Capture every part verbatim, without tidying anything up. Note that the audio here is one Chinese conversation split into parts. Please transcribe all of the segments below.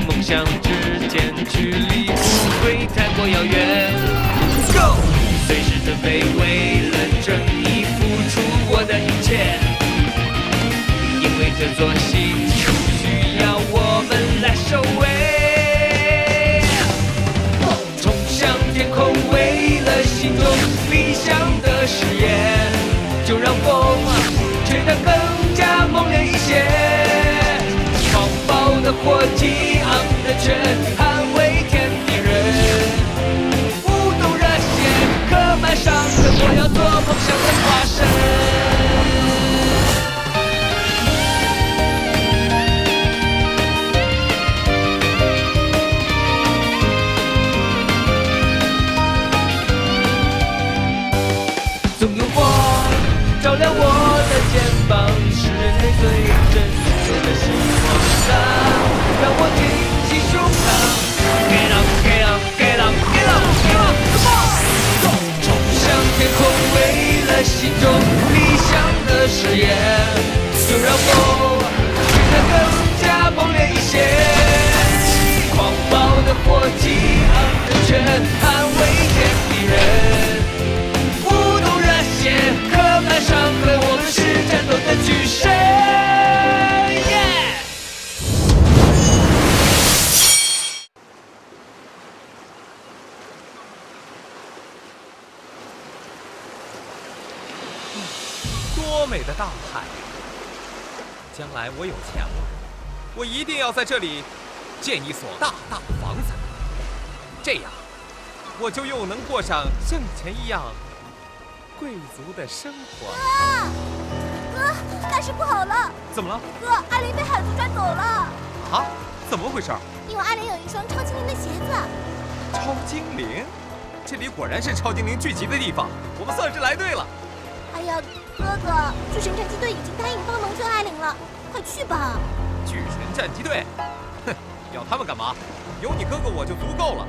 和梦想之间距离不会太过遥远。Go， 随时准备为了正义付出我的一切，因为这座星球需要我们来守卫。冲向天空，为了心中理想的誓言，就让风吹得更加猛烈一些。 火激昂的拳，捍卫天地人，舞动热血，刻板上课，我要做梦想的化身。总有我，照亮我的肩膀，是人类最真实的希望。 让我挺起胸膛 ，Get up, get up, get up, get up, get up, come on！ 冲向天空，为了心中理想的誓言，就让我变得更加猛烈一些。狂暴的火，激昂的拳，捍卫天地人，舞动热血，刻板伤痕，我们是战斗的巨神。 多美的大海！将来我有钱了，我一定要在这里建一所大大的房子，这样我就又能过上像以前一样贵族的生活。哥，哥，大事不好了！怎么了？哥，阿林被海族抓走了。啊？怎么回事？因为阿林有一双超精灵的鞋子。超精灵？这里果然是超精灵聚集的地方，我们算是来对了。 哎呀，哥哥，巨神战机队已经答应帮农村艾琳了，快去吧！巨神战机队，哼，要他们干嘛？有你哥哥我就足够了。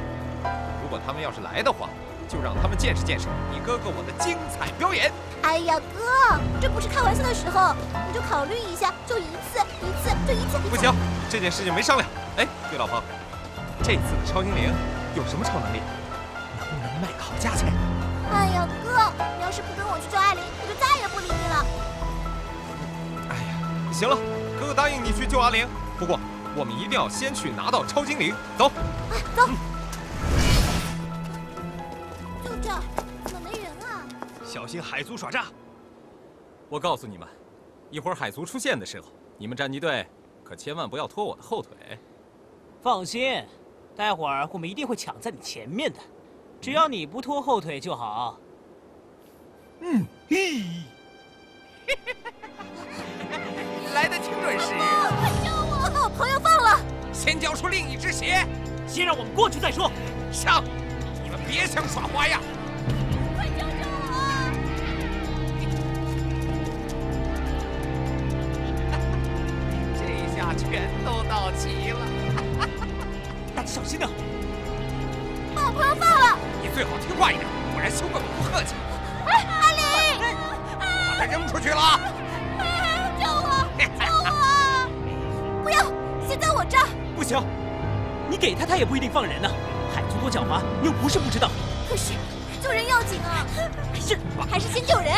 如果他们要是来的话，就让他们见识见识你哥哥我的精彩表演。哎呀，哥，这不是开玩笑的时候，你就考虑一下，就一次，一次，就一次。不行，这件事情没商量。哎，对，老彭，这次的超精灵有什么超能力？能不能卖个好价钱？ 哎呀，哥，你要是不跟我去追艾琳，我就再也不理你了。哎呀，行了，哥哥答应你去救阿玲，不过我们一定要先去拿到超精灵。走，哎，走。嗯、就这儿，怎么没人啊？小心海族耍诈！我告诉你们，一会儿海族出现的时候，你们战机队可千万不要拖我的后腿。放心，待会儿我们一定会抢在你前面的。 只要你不拖后腿就好。嗯，嘿，来的挺准时。快救我！我把我朋友放了。先交出另一只鞋。先让我们过去再说。上！你们别想耍花样。快救救我！这一下全都到齐了。大家小心点。 把我朋友放了！你最好听话一点，不然休怪我不客气。阿林，把他扔出去了！救我！救我！不要，先在我这儿。不行，你给他，他也不一定放人呢。海族多狡猾，你又不是不知道。可是救人要紧啊！没事，还是先救人。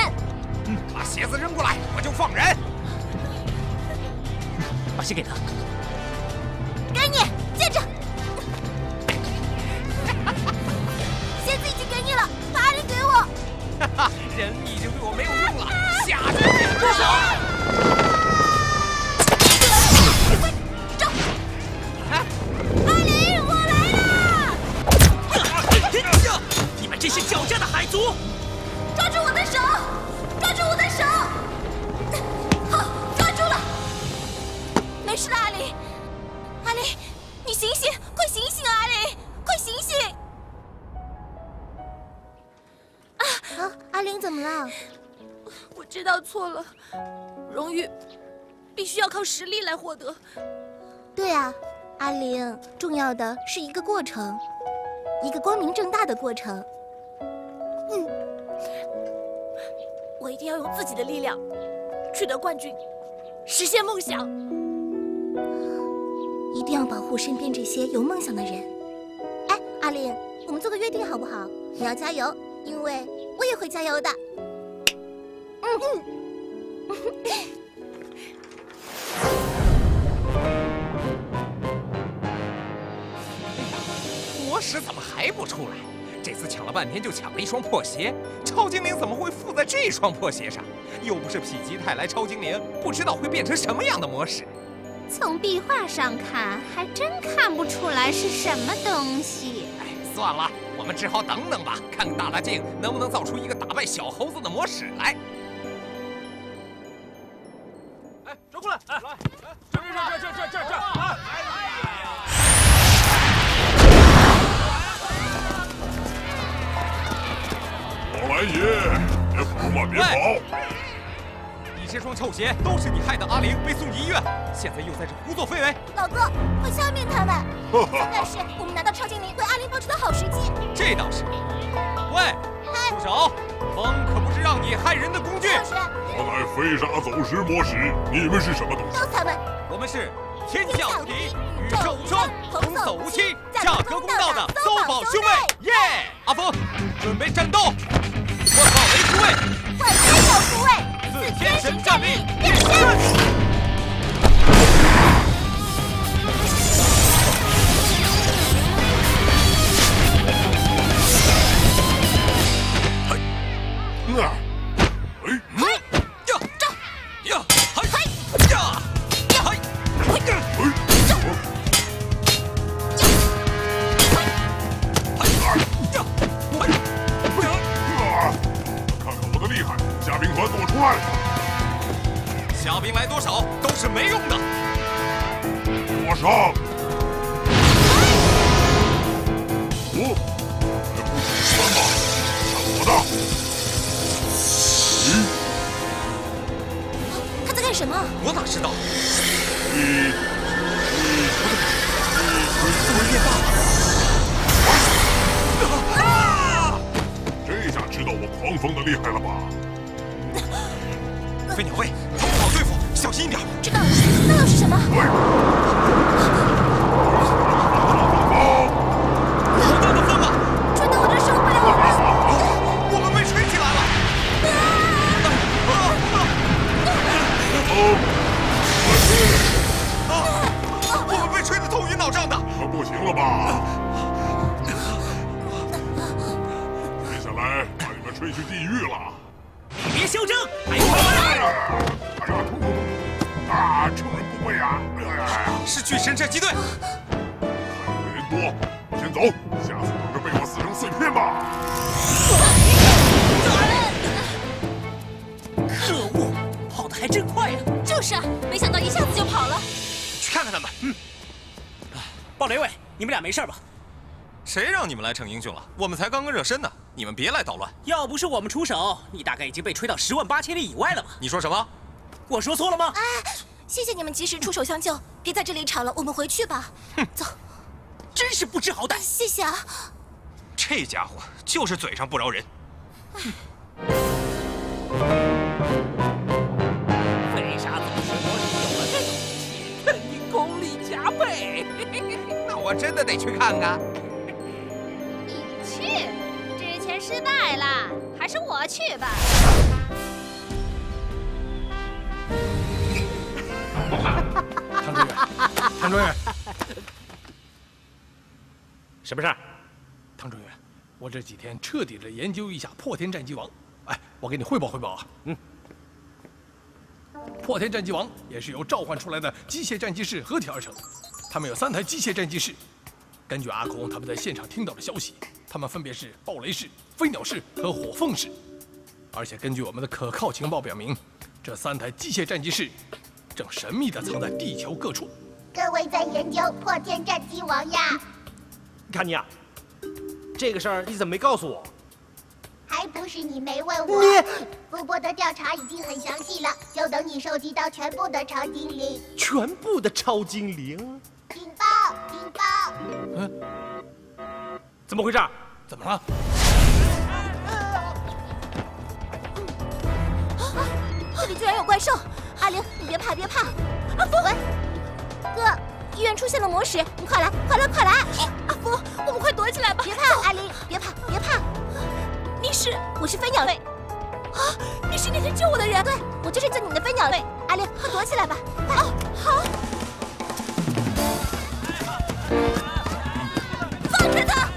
嗯，把鞋子扔过来，我就放人。把鞋给他。给你，接着。 哈哈，人已经对我没有用了，下去住手！阿林，我来了！你们这些狡诈的海族！抓住我的手！抓住我的手！好，抓住了！没事了，阿林。阿林，你醒醒，快醒醒啊，阿林，快醒醒！ 啊，阿玲怎么了？我知道错了，荣誉必须要靠实力来获得。对啊，阿玲，重要的是一个过程，一个光明正大的过程。嗯，我一定要用自己的力量取得冠军，实现梦想。一定要当保护身边这些有梦想的人。哎，阿令，我们做个约定好不好？你要加油，因为我也会加油的。嗯嗯。国史怎么还不出来？这次抢了半天就抢了一双破鞋，超精灵怎么会附在这双破鞋上？又不是否极泰来超精灵，不知道会变成什么样的魔石。从壁画上看，还真看不出来是什么东西。哎，算了，我们只好等等吧，看看大大镜能不能造出一个打败小猴子的魔石来。哎，转过来，来，来，这这这这这这这啊！来。 王爷，别跑嘛，别跑！你这双臭鞋都是你害的，阿玲被送医院，现在又在这胡作非为。老哥，快消灭他们！现在是我们拿到超精灵对阿玲报仇的好时机。这倒是。喂，住手！风可不是让你害人的工具。就是。我乃飞沙走石魔石，你们是什么东西？都他们。我们是天下无敌，宇宙无双，童叟无欺，价格公道的搜宝兄妹！耶！阿峰，准备战斗。 万宝雷护卫，万宝守护卫，四天神战力变身。嘿，那，哎，嘿，呀，这，呀，嘿，嘿，呀，嘿，嘿，这，嘿，呀，嘿。 厉害，虾兵团给我出来！虾兵来多少都是没用的。给我上！哦，还不止三吧？看我的！嗯，他在干什么？我哪知道？你你不对，你作为夜霸。啊！ 这下知道我狂风的厉害了吧？飞鸟卫，他不好对付，小心一点。知道了，那又是什么？喂！好大的风啊！吹得我这受不了了！我们被吹起来了！啊！我们被吹得头晕脑胀的。我不行了吧？ 把你们吹去地狱了！你别嚣张！哎呀，啊，趁人不备啊！是巨神射击队。人多，我先走，下次等着被我撕成碎片吧！可恶，跑得还真快呀！就是啊，没想到一下子就跑了。去看看他们。嗯。暴雷卫，你们俩没事吧？ 谁让你们来逞英雄了？我们才刚刚热身呢，你们别来捣乱。要不是我们出手，你大概已经被吹到十万八千里以外了吧？你说什么？我说错了吗？啊！谢谢你们及时出手相救，别在这里吵了，我们回去吧。哼，走。真是不知好歹。谢谢啊。这家伙就是嘴上不饶人。飞沙走石魔石有了这种武器，肯定功力加倍。那我真的得去看看。 去，之前失败了，还是我去吧。唐中远，唐中远，什么事儿？唐中远，我这几天彻底的研究一下破天战机王。哎，我给你汇报汇报啊。嗯。破天战机王也是由召唤出来的机械战机士合体而成，他们有三台机械战机士。根据阿空他们在现场听到的消息。 他们分别是暴雷式、飞鸟式和火凤式，而且根据我们的可靠情报表明，这三台机械战机式正神秘地藏在地球各处。各位在研究破天战机王呀！看你啊，这个事儿你怎么没告诉我？还不是你没问我。福伯的调查已经很详细了，就等你收集到全部的超精灵。全部的超精灵？警报！警报！嗯，怎么回事？ 怎么了？啊！这里居然有怪兽！阿玲，你别怕，别怕！阿福，喂，哥，月然出现了魔石，你快来，快来，快来！好，阿福，我们快躲起来吧！别怕，阿离，别怕，别怕。你是？我是飞鸟队。啊，你是那天救我的人？对，我就是救你的飞鸟队。阿离，快躲起来吧！快，好。 放开他！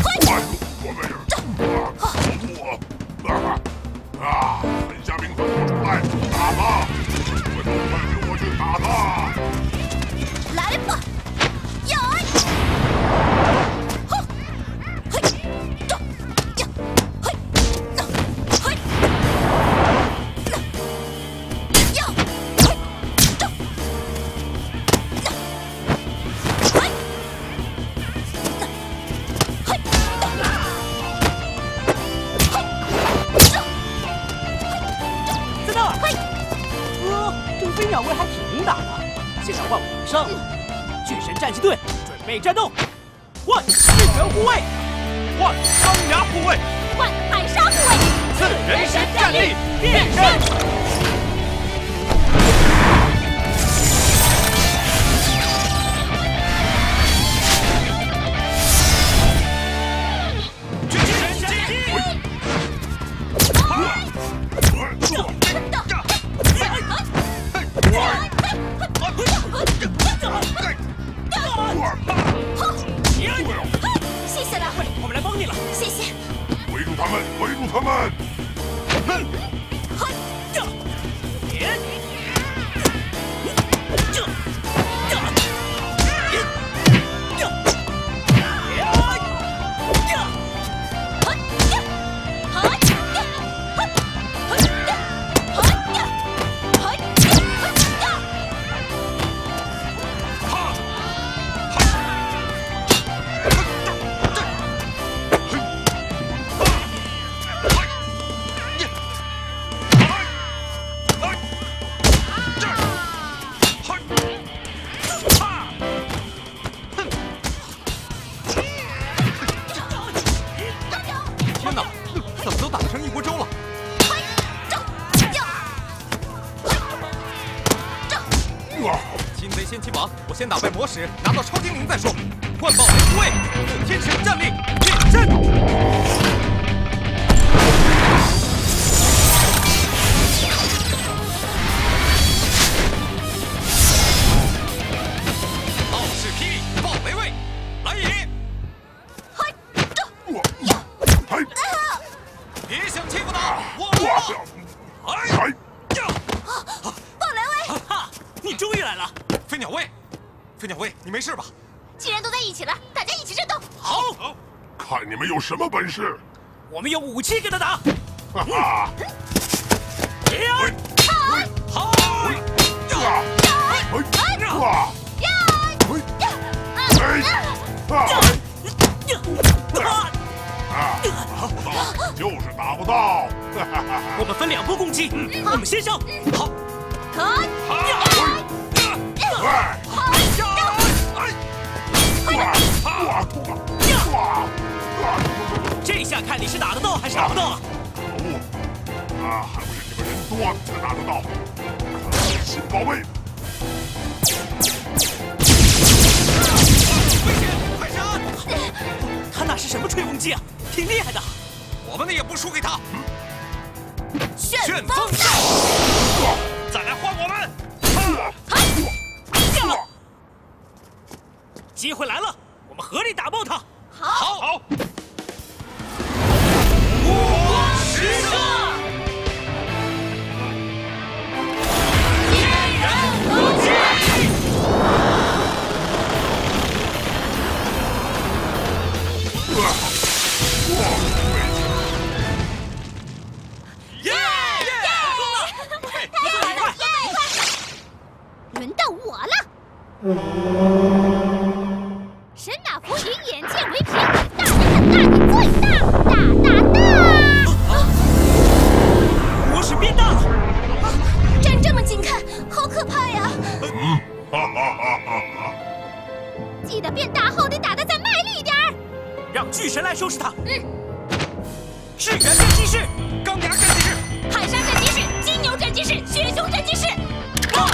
快点！我没事。走！啊啊！本虾兵快跑出来，打他！你们都快跟我去打他！来吧！呀！吼！嘿！走！呀！嘿！走！嘿！走！呀！嘿！走！ 飞鸟卫还挺能打的，现在换我上了。巨神战机队准备战斗，换巨神护卫，换钢牙护卫，换海沙护卫，四人神战力变身。 谢谢了，快点，我们来帮你了。谢谢。围住他们，围住他们！哼！哼！别！这！这！这！先打败魔石，拿到超精灵再说。幻豹雷护卫，四天神战力变身。傲视霹雳暴雷卫，来也！嘿，这，嘿，别想欺负他，我我，哎，呀，暴雷卫，哈哈，你终于来了，飞鸟卫。 飞鸟卫，你没事吧？既然都在一起了，大家一起战斗。好，看你们有什么本事！我们用武器跟他打。哈哈！好！好！呀！呀！打不到，就是打不到。我们分两波攻击，我们先上。好。好。 这下看你是打得到还是打不到了！可恶！啊，还不是你们人多才打得到！新宝贝！危险！快闪！他那是什么吹风机啊？挺厉害的！我们的也不输给他！旋风扫！再来换我们！机会来了！ 我们合力打爆他！好，好，五光十射，天然无极。耶！太好了！耶！轮到我了。 神马福以眼见为凭，大你很大，你最大，大大大！魔石变大了，啊！站这么近看，好可怕呀！嗯，哈哈哈哈哈！记得变大后得打得再卖力一点儿，让巨神来收拾他。嗯，赤猿战机士、钢牙战机士、海沙战机士、金牛战机士、血熊战机士，爆！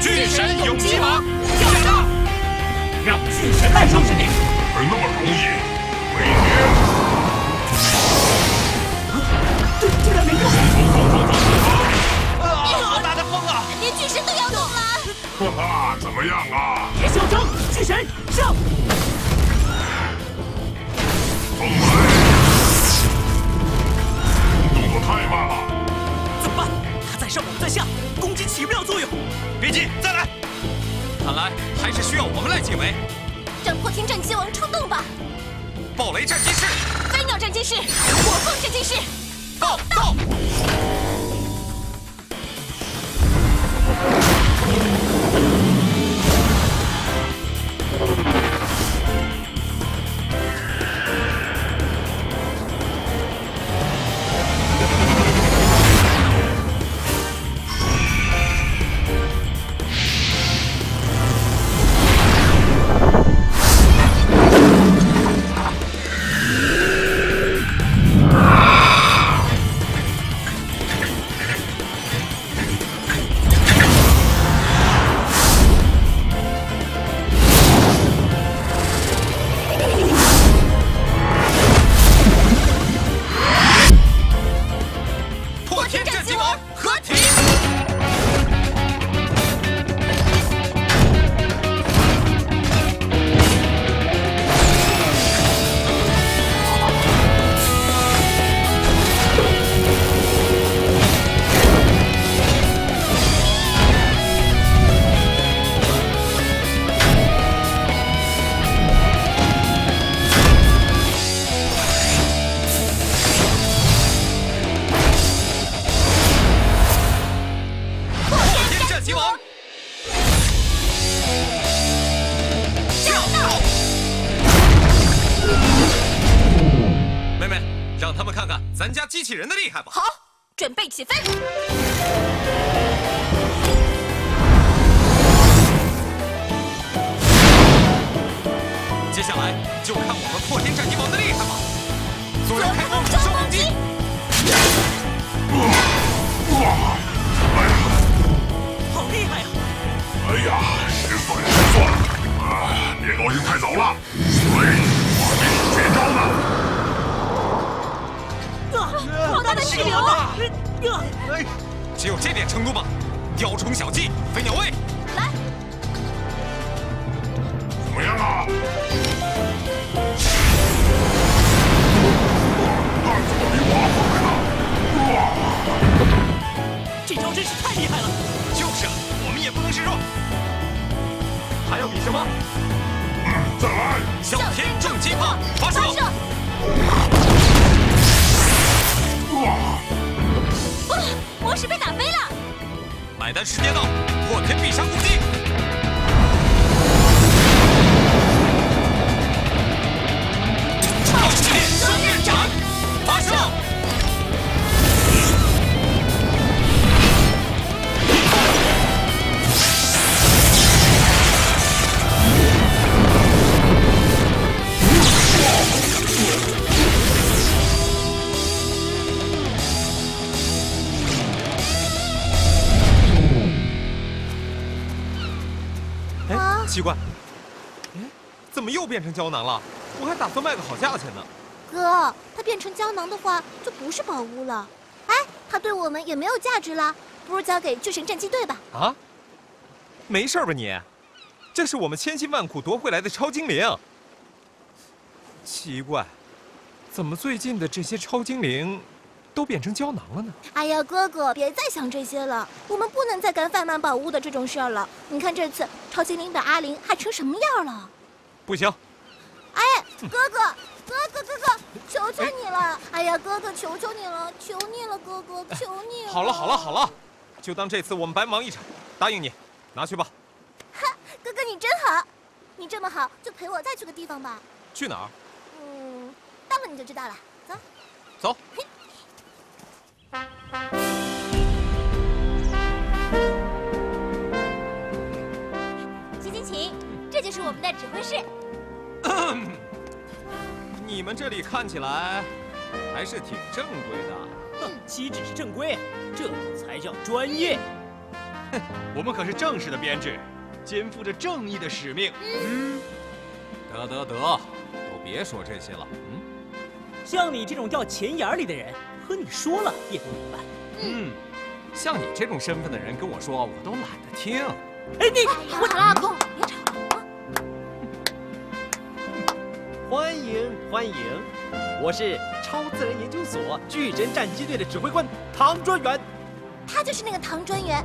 巨神永击芒，下杀！让巨神来收拾你！没那么容易，美女。对，竟然没用！好大的风啊！连巨神都要动了！哈哈，怎么样啊？别嚣张，巨神上！风雷，动作太慢了。 上我们在下，攻击起不了作用。别急，再来。看来还是需要我们来解围。让破天战机王出动吧！暴雷战机士，飞鸟战机士，火凤战机士，报到！机器人的厉害吧！好，准备起飞。接下来就看我们破天战机王的厉害吧！左右开弓，双攻击！好厉害呀！哎呀，失算失算啊！别高兴太早了，喂，我给你绝招呢！ 好大的气流啊！哎，只有这点程度吧。雕虫小技，飞鸟卫，来，怎么样啊？那怎么比我快呢？这招真是太厉害了！就是啊，我们也不能示弱。还要比什么？嗯，再来！哮天重击炮发射！ 哇！魔石被打飞了！买单时间到，破天必杀攻击！超限生刃斩发射！奇怪，哎，怎么又变成胶囊了？我还打算卖个好价钱呢。哥，它变成胶囊的话，就不是宝物了。哎，它对我们也没有价值了，不如交给巨神战机队吧。啊？没事吧你？这是我们千辛万苦夺回来的超精灵。奇怪，怎么最近的这些超精灵都变成胶囊了呢？哎呀，哥哥，别再想这些了，我们不能再干贩卖宝物的这种事儿了。你看这次。 超精灵的阿玲害成什么样了？不行！哎，哥哥，哥哥，哥哥，求求你了！哎呀，哥哥，求求你了，求你了，哥哥，求你了！好了，好了，好了，就当这次我们白忙一场，答应你，拿去吧。哈，哥哥你真好，你这么好，就陪我再去个地方吧。去哪儿？嗯，到了你就知道了。走，走。这是我们的指挥室。你们这里看起来还是挺正规的。岂止是正规，这才叫专业。我们可是正式的编制，肩负着正义的使命。嗯，得得得，都别说这些了。嗯，像你这种掉钱眼里的人，和你说了也不明白。嗯，像你这种身份的人跟我说，我都懒得听。哎，你我打了，公，别吵啊！欢迎欢迎，我是超自然研究所巨人战机队的指挥官唐专员。 他就是那个唐专员，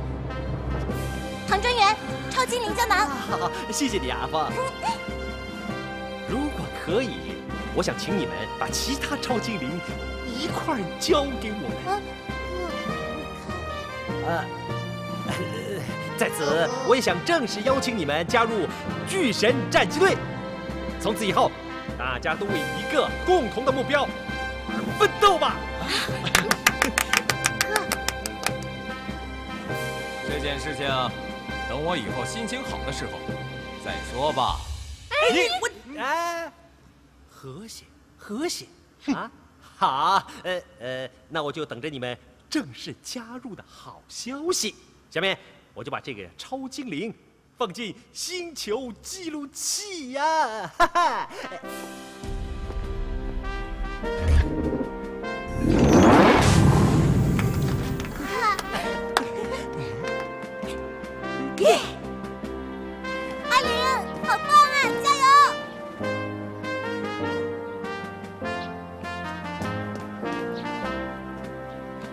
唐专员，超精灵胶囊。好，谢谢你，阿芳。如果可以，我想请你们把其他超精灵一块交给我们。啊，在此，我也想正式邀请你们加入巨神战机队。从此以后，大家都为一个共同的目标而奋斗吧。这件事情，等我以后心情好的时候再说吧。哎，你我哎，和谐和谐啊！好，呃呃，那我就等着你们正式加入的好消息。下面我就把这个超精灵放进星球记录器呀！哈哈。耶！阿玲，好棒啊！加油！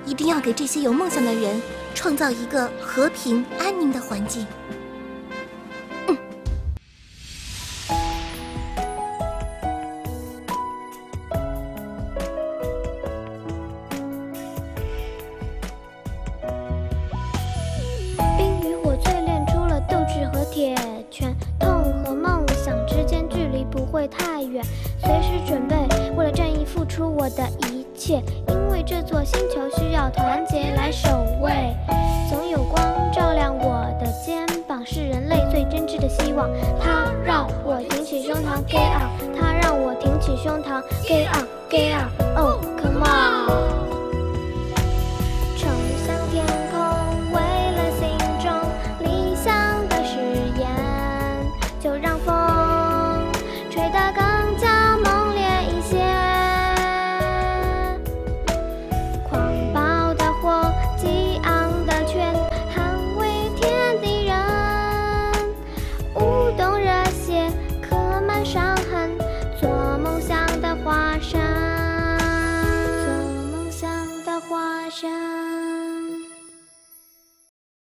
一定要给这些有梦想的人创造一个和平、安宁的环境。嗯。冰与火淬炼。 和铁拳，痛和梦想之间距离不会太远，随时准备为了战役付出我的一切，因为这座星球需要团结来守卫。总有光照亮我的肩膀，是人类最真挚的希望。它让我挺起胸膛 ，Get up！ 它让我挺起胸膛 ，Get up！ Get up！ Oh come on！